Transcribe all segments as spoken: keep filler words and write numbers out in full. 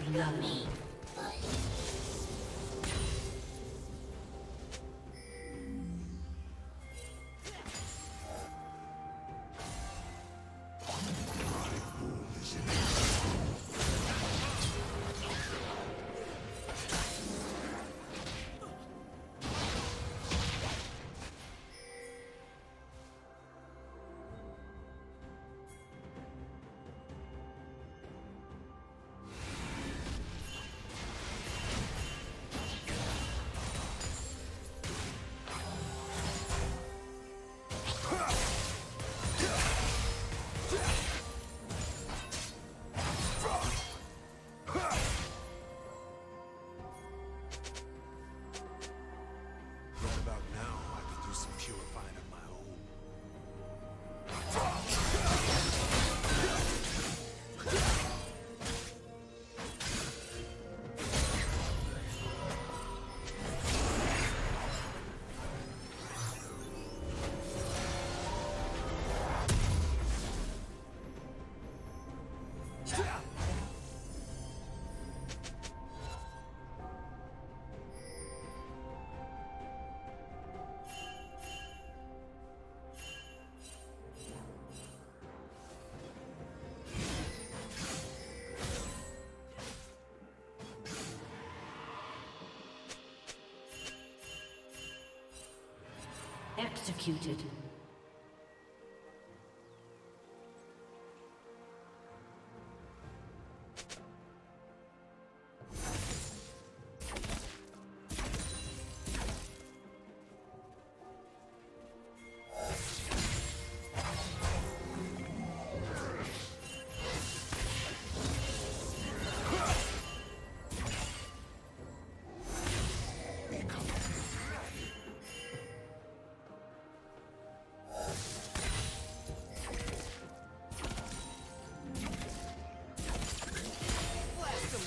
who love me. Executed.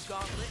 Gauntlet.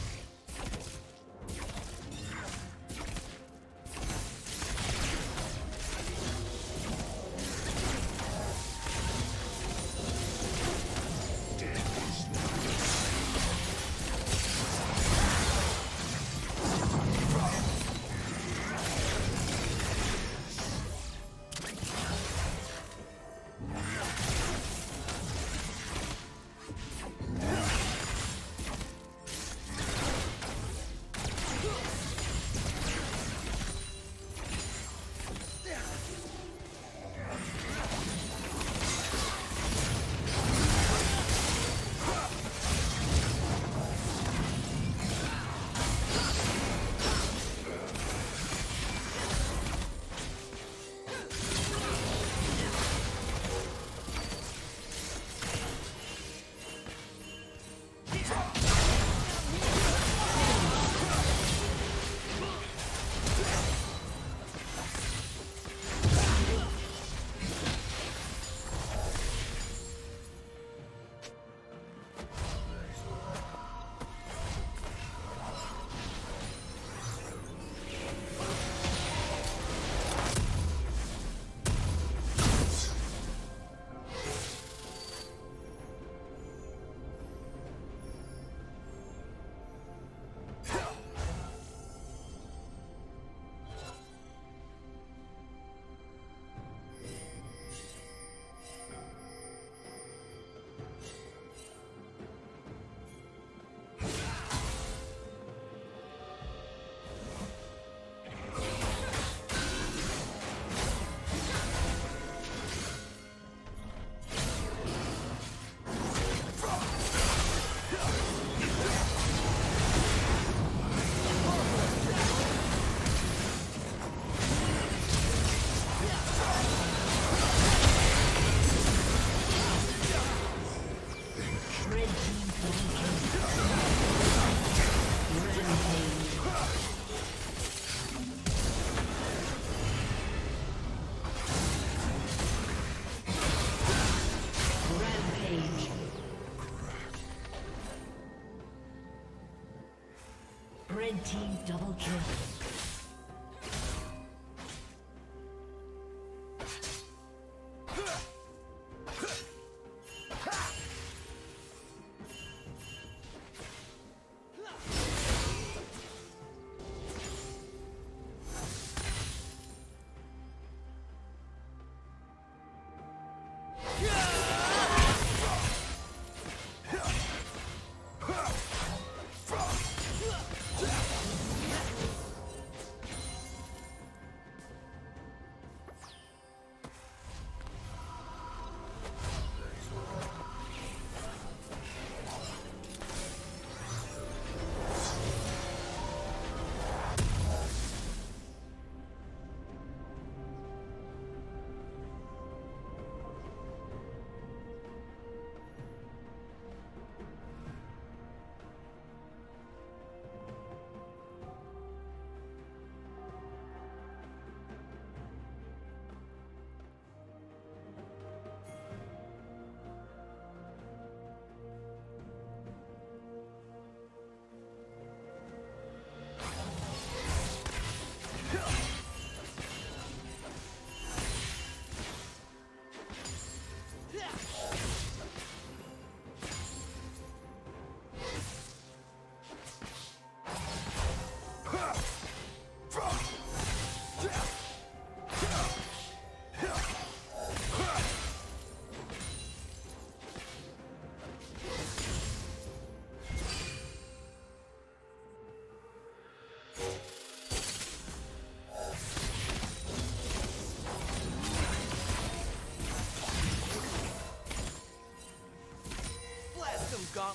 Team double kill.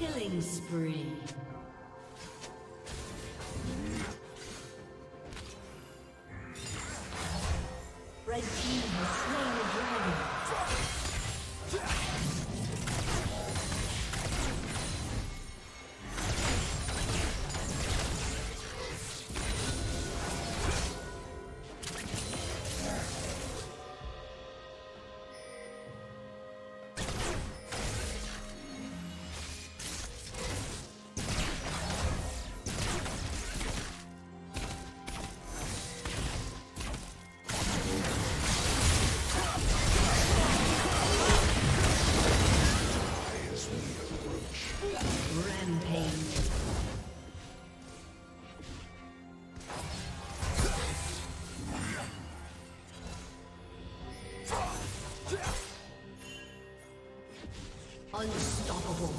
Killing spree. Red team has slain the dragon. Unstoppable.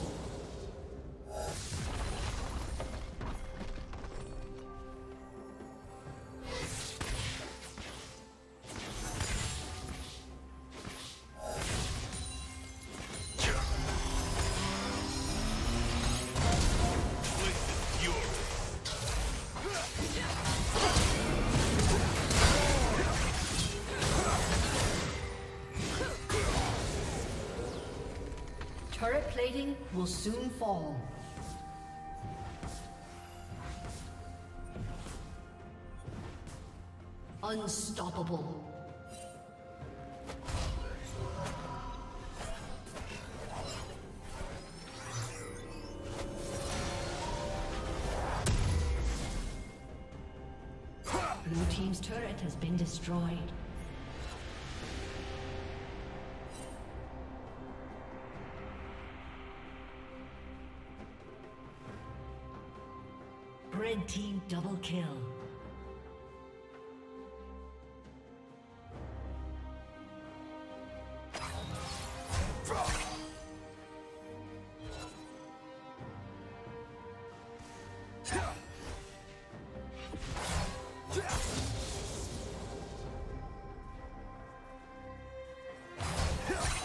Turret plating will soon fall. Unstoppable. Blue team's turret has been destroyed. Red team double kill.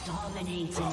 Dominating.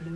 Blue